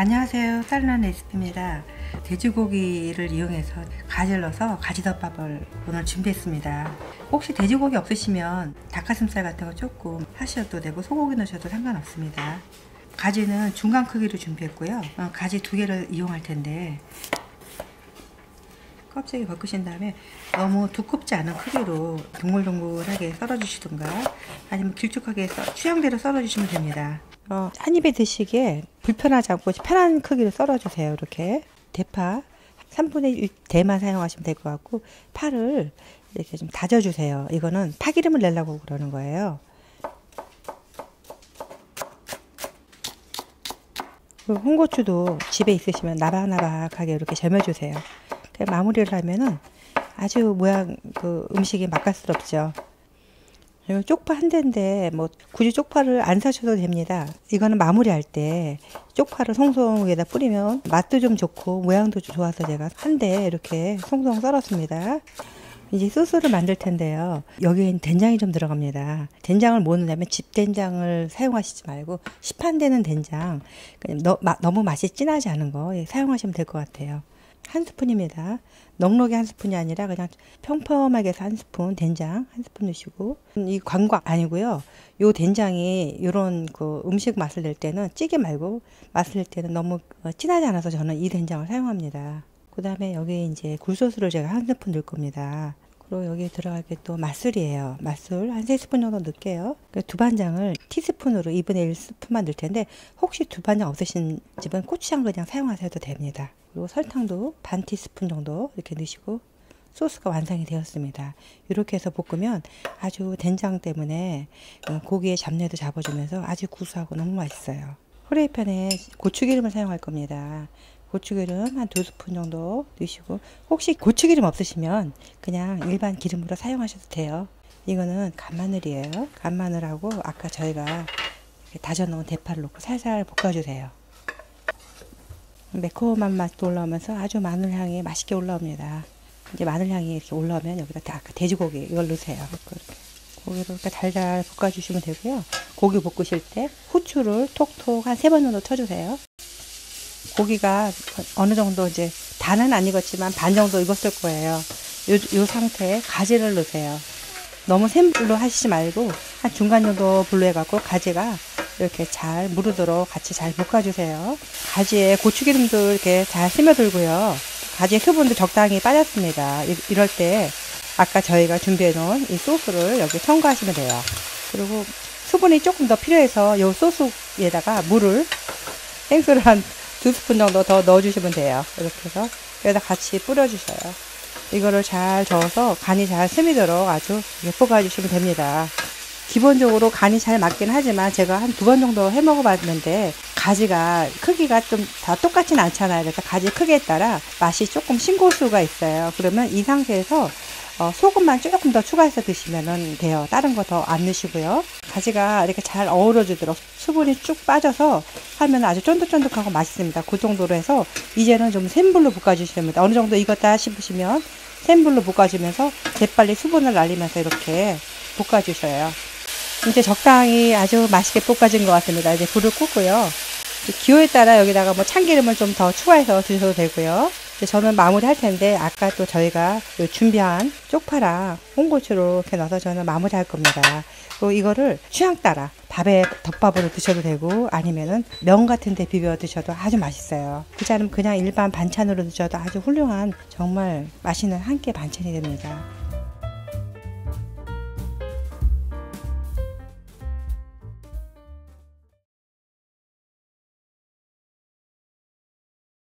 안녕하세요. 딸을 위한 레시피입니다. 돼지고기를 이용해서 가지를 넣어서 가지덮밥을 오늘 준비했습니다. 혹시 돼지고기 없으시면 닭가슴살 같은 거 조금 하셔도 되고 소고기 넣으셔도 상관없습니다. 가지는 중간 크기로 준비했고요. 가지 두 개를 이용할 텐데 껍질을 벗기신 다음에 너무 두껍지 않은 크기로 동글동글하게 썰어주시던가 아니면 길쭉하게 취향대로 썰어주시면 됩니다. 한 입에 드시기에 불편하지 않고 편한 크기로 썰어주세요. 이렇게 대파 3분의 1 대만 사용하시면 될 것 같고 파를 이렇게 좀 다져주세요. 이거는 파기름을 내려고 그러는 거예요. 그리고 홍고추도 집에 있으시면 나박나박하게 이렇게 절여주세요. 마무리를 하면은 아주 모양 음식이 맛깔스럽죠. 이거 쪽파 한 대인데 뭐 굳이 쪽파를 안 사셔도 됩니다. 이거는 마무리할 때 쪽파를 송송 위에다 뿌리면 맛도 좀 좋고 모양도 좋아서 제가 한 대 이렇게 송송 썰었습니다. 이제 소스를 만들 텐데요. 여기엔 된장이 좀 들어갑니다. 된장을 뭐 넣냐면 집된장을 사용하시지 말고 시판되는 된장, 너무 맛이 진하지 않은 거 사용하시면 될 것 같아요. 한 스푼입니다. 넉넉히 한 스푼이 아니라 그냥 평범하게 해서 한 스푼, 된장 한 스푼 넣으시고, 이 광고 아니고요. 요 된장이 요런 음식 맛을 낼 때는 찌개 말고 맛을 낼 때는 너무 진하지 않아서 저는 이 된장을 사용합니다. 그 다음에 여기에 이제 굴소스를 제가 한 스푼 넣을 겁니다. 그리고 여기에 들어갈 게 또 맛술이에요. 맛술 한 3스푼 정도 넣을게요. 두반장을 티스푼으로 2분의 1스푼만 넣을 텐데 혹시 두반장 없으신 집은 고추장 그냥 사용하셔도 됩니다. 그리고 설탕도 반 티스푼 정도 이렇게 넣으시고 소스가 완성이 되었습니다. 이렇게 해서 볶으면 아주 된장 때문에 고기의 잡내도 잡아주면서 아주 구수하고 너무 맛있어요. 프라이팬에 고추기름을 사용할 겁니다. 고추기름 한 2스푼 정도 넣으시고 혹시 고추기름 없으시면 그냥 일반 기름으로 사용하셔도 돼요. 이거는 간마늘이에요. 간마늘하고 아까 저희가 다져놓은 대파를 넣고 살살 볶아주세요. 매콤한 맛도 올라오면서 아주 마늘 향이 맛있게 올라옵니다. 이제 마늘 향이 이렇게 올라오면 여기다 아까 돼지고기 이걸 넣으세요. 이렇게 고기를 이렇게 달달 볶아주시면 되고요. 고기 볶으실 때 후추를 톡톡 한 3번 정도 쳐주세요. 고기가 어느 정도 이제 다는 안 익었지만 반 정도 익었을 거예요. 요 상태에 가지를 넣으세요. 너무 센 불로 하시지 말고 한 중간 정도 불로 해갖고 가지가 이렇게 잘 무르도록 같이 잘 볶아주세요. 가지에 고추기름도 이렇게 잘 스며들고요. 가지에 수분도 적당히 빠졌습니다. 이럴 때 아까 저희가 준비해놓은 이 소스를 여기 첨가하시면 돼요. 그리고 수분이 조금 더 필요해서 이 소스에다가 물을 생수를 한 2스푼 정도 더 넣어주시면 돼요. 이렇게 해서 여기다 같이 뿌려주셔요. 이거를 잘 저어서 간이 잘 스미도록 아주 볶아주시면 됩니다. 기본적으로 간이 잘 맞긴 하지만 제가 한 2번 정도 해 먹어봤는데 가지가 크기가 좀 다 똑같진 않잖아요. 그래서 가지 크기에 따라 맛이 조금 싱거울 수가 있어요. 그러면 이 상태에서 소금만 조금 더 추가해서 드시면 돼요. 다른 거 더 안 넣으시고요. 가지가 이렇게 잘 어우러지도록 수분이 쭉 빠져서 하면 아주 쫀득쫀득하고 맛있습니다. 그 정도로 해서 이제는 좀 센 불로 볶아주시면 됩니다. 어느 정도 익었다 싶으시면 센 불로 볶아주면서 재빨리 수분을 날리면서 이렇게 볶아주셔요. 이제 적당히 아주 맛있게 볶아진 것 같습니다. 이제 불을 끄고요. 기호에 따라 여기다가 뭐 참기름을 좀 더 추가해서 드셔도 되고요. 저는 마무리 할 텐데 아까 또 저희가 준비한 쪽파랑 홍고추로 이렇게 넣어서 저는 마무리 할 겁니다. 그리고 이거를 취향 따라 밥에 덮밥으로 드셔도 되고 아니면은 면 같은 데 비벼 드셔도 아주 맛있어요. 그렇지 않으면 그냥 일반 반찬으로 드셔도 아주 훌륭한 정말 맛있는 한 끼 반찬이 됩니다.